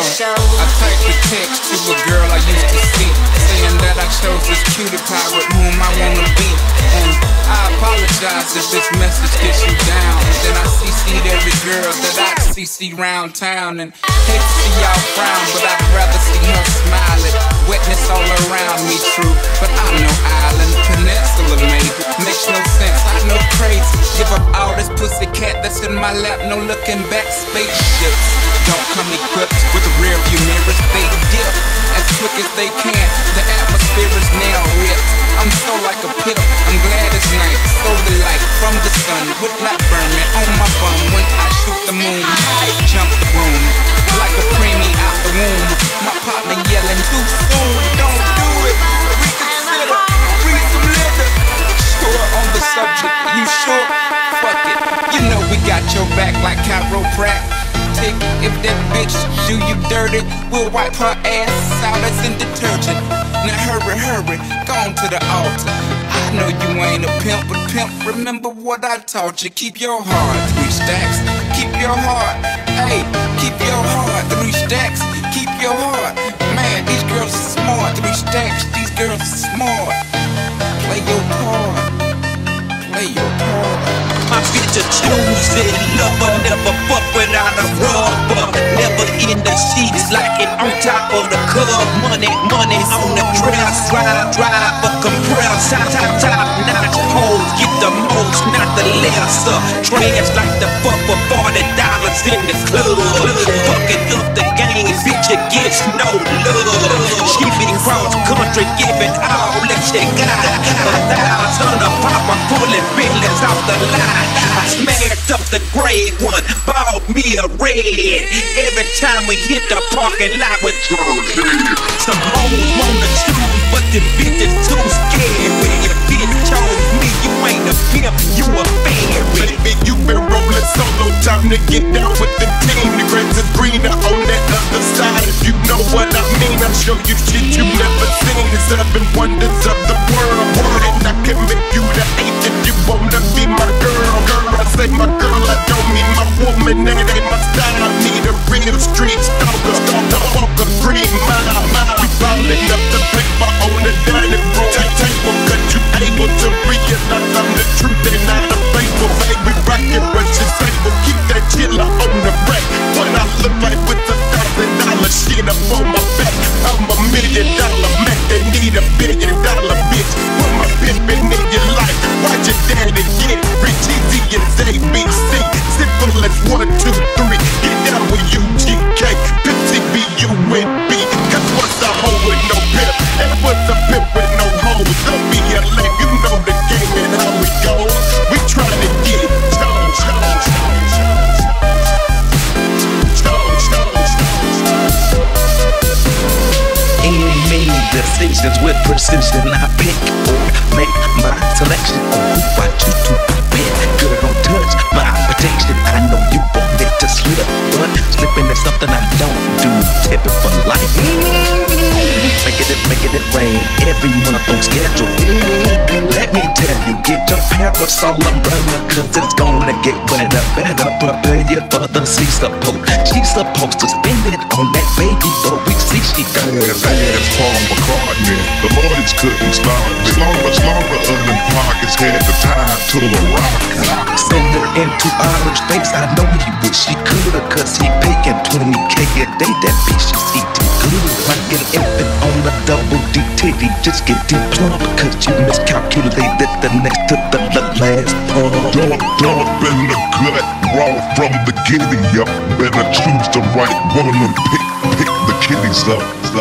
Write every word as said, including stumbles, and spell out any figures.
song. I typed the text to a girl I used to see, saying that I chose this cutie pie with whom I wanna be. And I apologize if this message gets you down. Then I C C'd every girl that I C C round town. And hate to see y'all frown, but I'd rather see her smiling. Witness all around me, true, but I'm no island, peninsula maybe. Makes no sense, I know crazy. Give up all this pussycat that's in my lap. No looking back, spaceships don't come equipped with a rear view mirrors. They dip as quick as they can. The atmosphere is now ripped. I'm so like a pip. I'm glad it's night. So the light from the sun would not burn me on my bum. When I shoot the moon, I jump the room like a preemie out the womb. My partner yelling too soon. Don't do it. Reconsider. Bring some liquor. Sure on the subject. You sure? Fuck it. You know we got your back like chiropractic. If that bitch do you dirty, we'll wipe her ass out as in detergent. Now hurry, hurry, go on to the altar. I know you ain't a pimp, but pimp, remember what I taught you. Keep your heart, three stacks. Keep your heart, hey, keep your heart, three stacks. Keep your heart, man, these girls are smart, three stacks. These girls are smart. Play your part, play your part. My bitch a choosing lover, never fuck without a rubber. Never in the sheets, like it on top of the club. Money, money on the dress. Drive, drive, but compress. Top, top, top notch hoes. Get the most, not the lesser. Trash like the fuck for forty dollars in the club. Fucking up the gang, bitch, it gets no love. She be cross country, giving all that she got. A thousand a pop, I'm pulling billions off the line. I smacked up the gray one, bought me a red. Every time we hit the parking lot with drugs, some hoes wanna choose, but the bitches too scared. When your bitch chose me, you ain't a pimp, you a fan. Baby, you been rolling solo, time to get down with the team. The grass is greener on that other side, if you know what I mean. I'll show you shit you never seen. It's seven wonders of the world, and I can make you the eighth if you wanna be my girl. Girl, I say my girl, I don't mean my woman, that ain't my style. I need a real street stalker, stalker, walker, green mile, mile. We piling up the paper on the dining room table, cause you able to realize I'm the truth and not the faithful. Baby, rockin' but she's faithful, keep that chiller on the rack. What I look like with a thousand dollar shit up on my back. I'm a million dollar man, they need a billion dollar bitch. Put my pimpin' in your life, watch your daddy get rich. Easy as A B C, simple as one, two, three. Get down with U G K, Pepsi, B U N B. Cause what's a hoe with no pimp, and what's a pimp with no hoes? Don't be a lame, you know the game and how it goes. We trying to get chose, chose, chose, chose. And we made decisions with precision. I pick or make my selection on who I choose to be. Girl, don't touch my protection. I know you won't get to slip, but slipping is something I don't do. Tip it for life. Making it, making it rain every month on schedule. Let me tell you, get your parasol umbrella, cause it's gonna get wetter. Better prepare you for the sea support. She's supposed to spend it on that baby, but we see she got it. That's Paul McCartney. The Lord's couldn't stop it. Laura, Laura, other pockets had the time to a rock. Send her into outer space. I know he wish he could, cause he picking twenty K a day. That bitch is eating good. Like an infant on a double D titty, just getting plump, cause you miscalculated the next to the, the last pump. Dump, dump in the gut, raw from the giddy up. Better choose the right one and pick, pick the kiddies up.